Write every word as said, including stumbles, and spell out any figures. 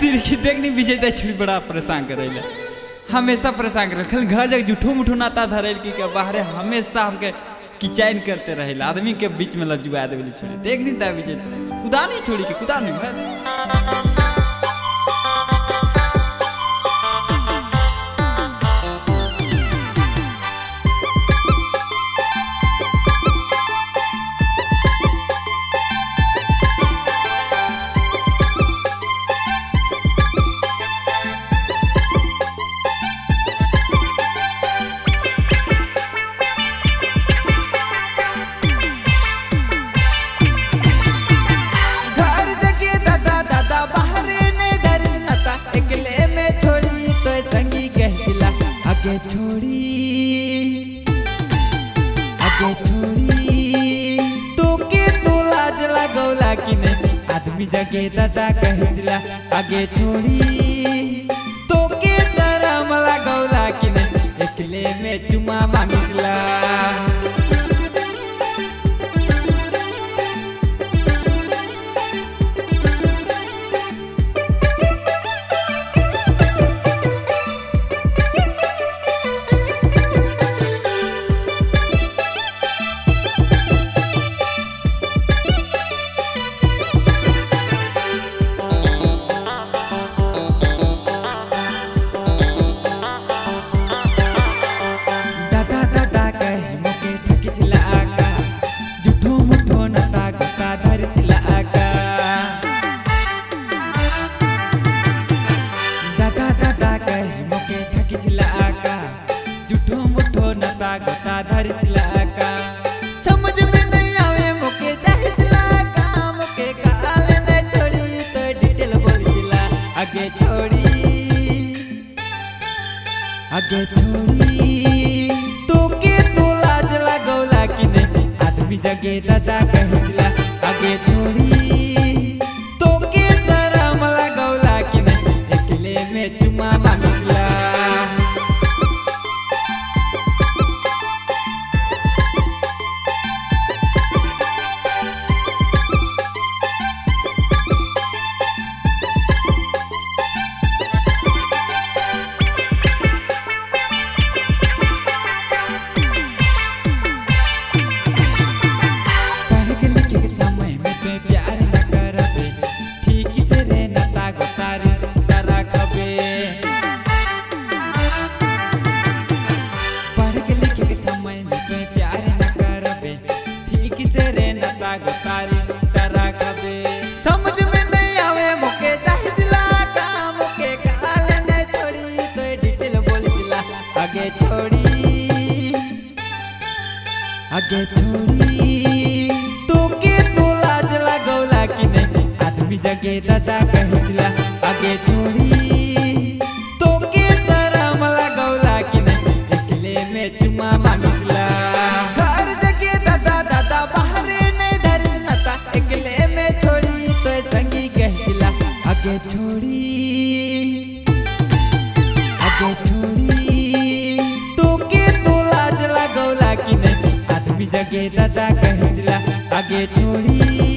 तिरकी देखनी विजेता छुई बड़ा परेशान करेला, हमेशा परेशान करे, खाली घर जाके झूठो मुठो नाता धरेल की के बाहरे हमेशा हमके किचैन करते रहेला, आदमी के बीच में लजुआ देवेली छोड़ी, देखनी दा विजेता कुदा नहीं छोड़ी के कुदा नहीं भाई। आगे छोड़ी आगे छोड़ी तो के तो लाज लगौला कि नहीं आदमी जगे दादा कहला। आगे छोड़ी तो के शरम लगौला कि नहीं एकले में चुमा मांगला। समझ में नहीं आवे मुके चहिसला काम के काले ने छोड़ी तो डिटेल बोलला। आगे छोड़ी आगे छोड़ी तो के तो लाज लगौला कि नहीं आदमी जगे दादा कहला। आगे छोड़ी तो के शरम लगौला कि नहीं एकले में चुमा मांगला। समझ में नहीं आवे मुके चहिसला काम के काले ने छोड़ी तो डिटेल बोलला। आगे छोड़ी आगे छोड़ी तो के तो लाज लगौला कि नहीं आदमी जगे दादा कहला। आगे छोड़ी तो के शरम लगौला कि नहीं एकले में चुमा मांगला। आगे छोड़ी आगे छोड़ी तो के तो लाज लगौला कि नहीं आदमी जगे दादा कहला। आगे छोड़ी।